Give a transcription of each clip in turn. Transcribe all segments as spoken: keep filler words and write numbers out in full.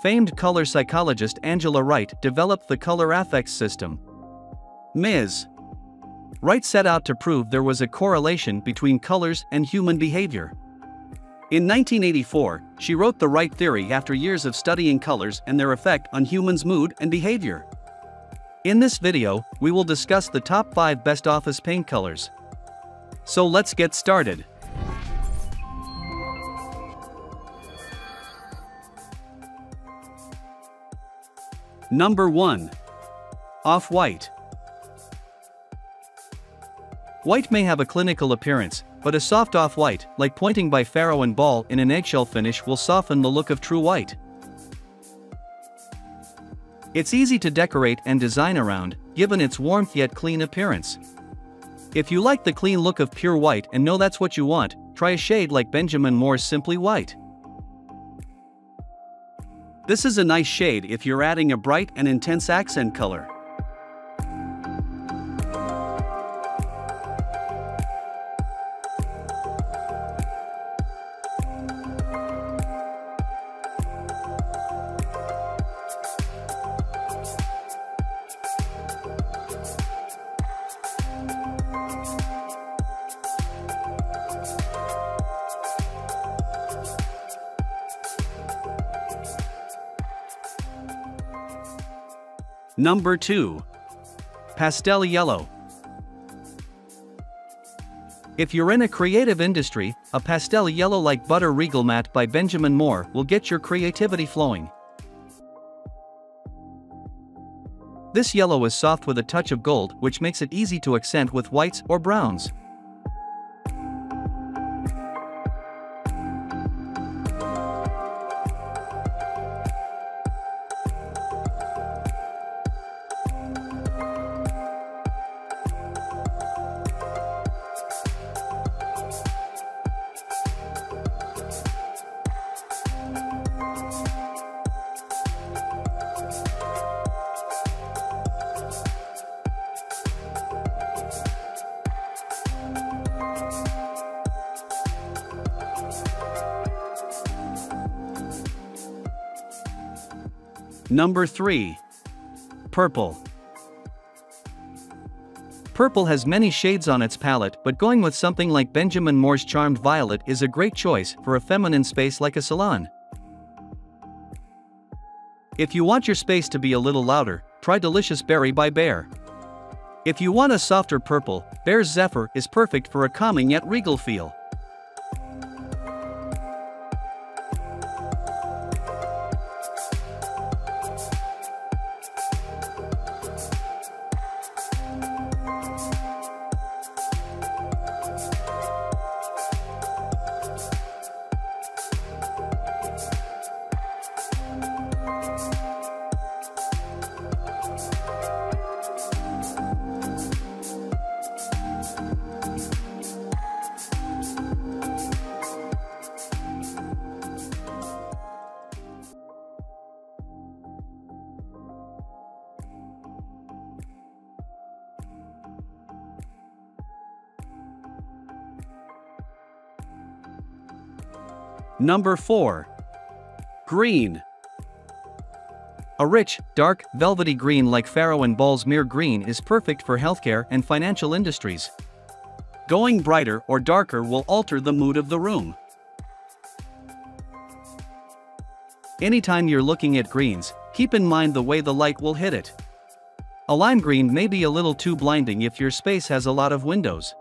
famed color psychologist Angela Wright developed the color affects system. Miz Wright set out to prove there was a correlation between colors and human behavior. In nineteen eighty-four, she wrote the Wright Theory after years of studying colors and their effect on humans' mood and behavior. In this video, we will discuss the top five best office paint colors. So let's get started. Number one. Off-White. White may have a clinical appearance, but a soft off-white, like pointing by Farrow and Ball in an eggshell finish, will soften the look of true white. It's easy to decorate and design around, given its warmth yet clean appearance. If you like the clean look of pure white and know that's what you want, try a shade like Benjamin Moore's Simply White. This is a nice shade if you're adding a bright and intense accent color. Number two. Pastel Yellow. If you're in a creative industry, a pastel yellow like Butter Regal Matte by Benjamin Moore will get your creativity flowing. This yellow is soft with a touch of gold, which makes it easy to accent with whites or browns. Number three. Purple. Purple has many shades on its palette, but going with something like Benjamin Moore's Charmed Violet is a great choice for a feminine space like a salon. If you want your space to be a little louder, try Delicious Berry by Behr. If you want a softer purple, Behr's Zephyr is perfect for a calming yet regal feel. Number four. Green. A rich, dark, velvety green like Farrow and Ball's Mere Green is perfect for healthcare and financial industries. Going brighter or darker will alter the mood of the room. Anytime you're looking at greens, keep in mind the way the light will hit it. A lime green may be a little too blinding if your space has a lot of windows.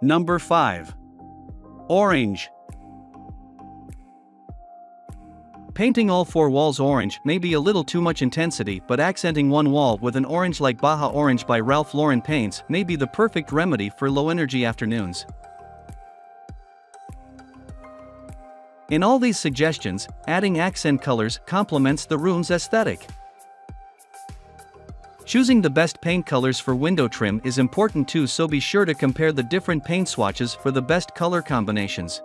Number five. Orange. Painting all four walls orange may be a little too much intensity, but accenting one wall with an orange like Baja Orange by Ralph Lauren paints may be the perfect remedy for low-energy afternoons. In all these suggestions, adding accent colors complements the room's aesthetic. Choosing the best paint colors for window trim is important too, so be sure to compare the different paint swatches for the best color combinations.